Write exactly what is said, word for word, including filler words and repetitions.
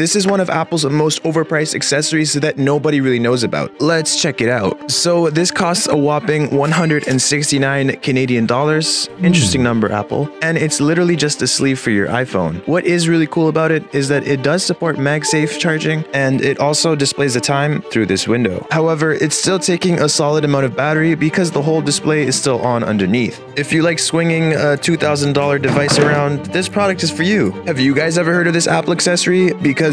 This is one of Apple's most overpriced accessories that nobody really knows about. Let's check it out. So this costs a whopping one hundred sixty-nine Canadian dollars. Interesting number, Apple. And it's literally just a sleeve for your iPhone. What is really cool about it is that it does support MagSafe charging, and it also displays the time through this window. However, it's still taking a solid amount of battery because the whole display is still on underneath. If you like swinging a two thousand dollar device around, this product is for you. Have you guys ever heard of this Apple accessory? Because